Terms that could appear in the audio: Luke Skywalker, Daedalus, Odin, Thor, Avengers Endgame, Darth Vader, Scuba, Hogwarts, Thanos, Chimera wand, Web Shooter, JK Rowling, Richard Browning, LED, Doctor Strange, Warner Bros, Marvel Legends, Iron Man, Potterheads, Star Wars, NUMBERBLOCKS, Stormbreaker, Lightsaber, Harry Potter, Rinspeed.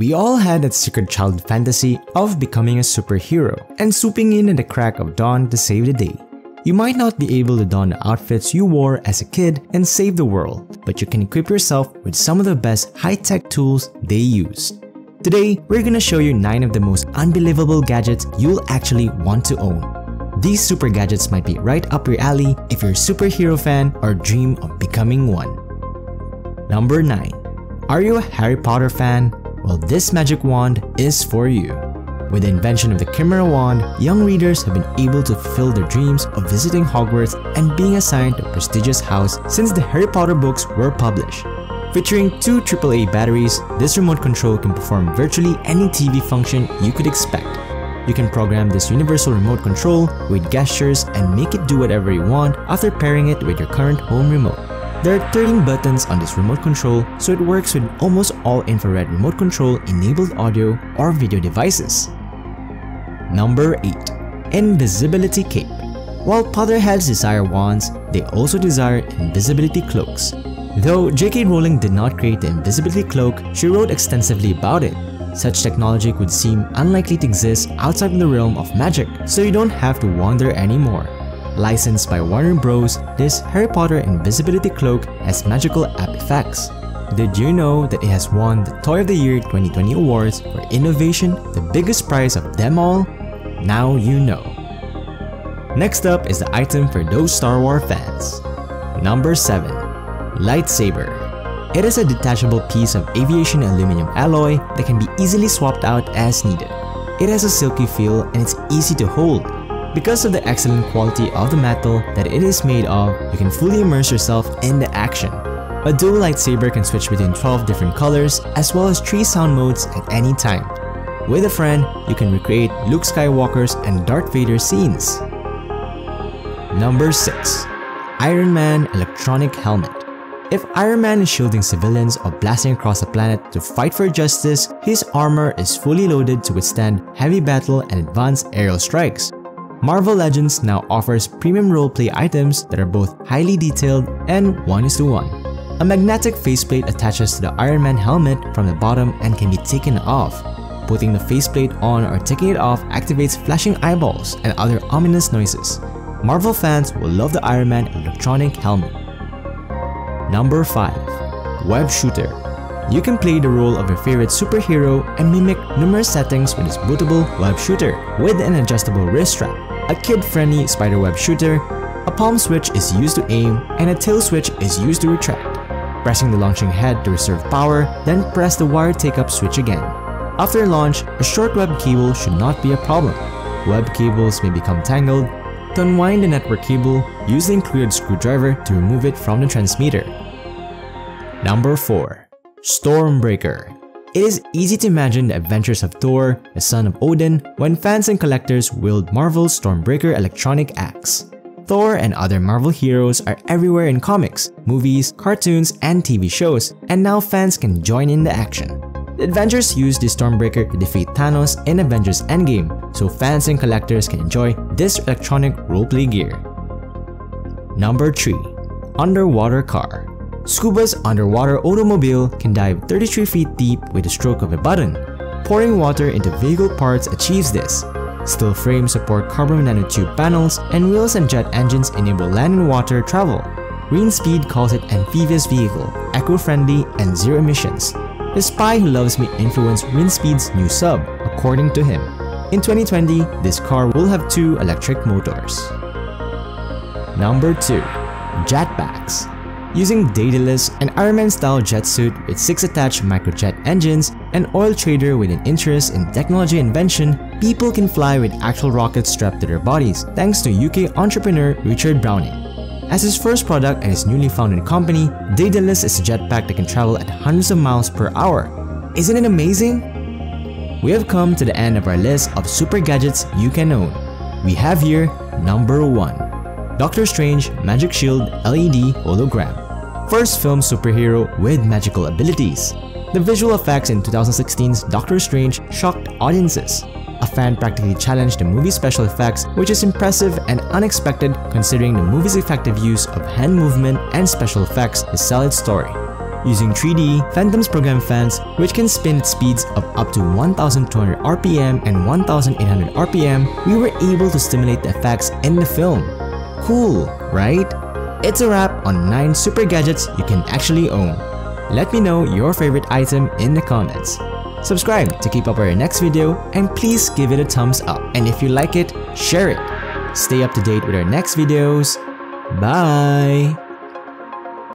We all had that secret child fantasy of becoming a superhero and swooping in at the crack of dawn to save the day. You might not be able to don the outfits you wore as a kid and save the world, but you can equip yourself with some of the best high-tech tools they used. Today, we're gonna show you 9 of the most unbelievable gadgets you'll actually want to own. These super gadgets might be right up your alley if you're a superhero fan or dream of becoming one. Number 9. Are you a Harry Potter fan? Well, this magic wand is for you. With the invention of the Chimera wand, young readers have been able to fulfill their dreams of visiting Hogwarts and being assigned to a prestigious house since the Harry Potter books were published. Featuring 2 AAA batteries, this remote control can perform virtually any TV function you could expect. You can program this universal remote control with gestures and make it do whatever you want after pairing it with your current home remote. There are 13 buttons on this remote control, so it works with almost all infrared remote control enabled audio or video devices. Number 8. Invisibility Cape. While Potterheads desire wands, they also desire invisibility cloaks. Though JK Rowling did not create the invisibility cloak, she wrote extensively about it. Such technology would seem unlikely to exist outside of the realm of magic, so you don't have to wonder anymore. Licensed by Warner Bros, this Harry Potter Invisibility Cloak has magical artifacts. Did you know that it has won the Toy of the Year 2020 Awards for Innovation, the biggest prize of them all? Now you know. Next up is the item for those Star Wars fans. Number 7. Lightsaber. It is a detachable piece of aviation aluminum alloy that can be easily swapped out as needed. It has a silky feel and it's easy to hold. Because of the excellent quality of the metal that it is made of, you can fully immerse yourself in the action. A dual lightsaber can switch between 12 different colors as well as 3 sound modes at any time. With a friend, you can recreate Luke Skywalker's and Darth Vader scenes. Number 6. Iron Man Electronic Helmet. If Iron Man is shielding civilians or blasting across the planet to fight for justice, his armor is fully loaded to withstand heavy battle and advanced aerial strikes. Marvel Legends now offers premium roleplay items that are both highly detailed and 1:1. A magnetic faceplate attaches to the Iron Man helmet from the bottom and can be taken off. Putting the faceplate on or taking it off activates flashing eyeballs and other ominous noises. Marvel fans will love the Iron Man electronic helmet. Number 5. Web Shooter. You can play the role of your favorite superhero and mimic numerous settings with this bootable web shooter with an adjustable wrist strap, a kid-friendly spider web shooter, a palm switch is used to aim, and a tail switch is used to retract. Pressing the launching head to reserve power, then press the wire take-up switch again. After launch, a short web cable should not be a problem. Web cables may become tangled. To unwind the network cable, use the included screwdriver to remove it from the transmitter. Number 4. Stormbreaker. It is easy to imagine the adventures of Thor, the son of Odin, when fans and collectors wield Marvel's Stormbreaker electronic axe. Thor and other Marvel heroes are everywhere in comics, movies, cartoons, and TV shows, and now fans can join in the action. The Avengers used the Stormbreaker to defeat Thanos in Avengers Endgame, so fans and collectors can enjoy this electronic roleplay gear. Number 3. Underwater Car. Scuba's underwater automobile can dive 33 feet deep with a stroke of a button. Pouring water into vehicle parts achieves this. Steel frames support carbon nanotube panels, and wheels and jet engines enable land and water travel. Rinspeed calls it amphibious vehicle, eco-friendly, and zero emissions. The Spy Who Loves Me influenced Rinspeed's new sub, according to him. In 2020, this car will have 2 electric motors. Number 2. Jetpacks. Using Daedalus, an Iron Man style jetsuit with 6 attached microjet engines, an oil trader with an interest in technology invention, people can fly with actual rockets strapped to their bodies thanks to UK entrepreneur Richard Browning. As his first product and his newly founded company, Daedalus is a jetpack that can travel at hundreds of miles per hour. Isn't it amazing? We have come to the end of our list of super gadgets you can own. We have here number 1. Doctor Strange Magic Shield LED Hologram. First film superhero with magical abilities. The visual effects in 2016's Doctor Strange shocked audiences. A fan practically challenged the movie's special effects, which is impressive and unexpected considering the movie's effective use of hand movement and special effects to sell its story. Using 3D, Phantoms program fans, which can spin at speeds of up to 1200 RPM and 1800 RPM, we were able to stimulate the effects in the film. Cool, right? It's a wrap on 9 super gadgets you can actually own. Let me know your favorite item in the comments. Subscribe to keep up with our next video, and please give it a thumbs up. And if you like it, share it. Stay up to date with our next videos. Bye!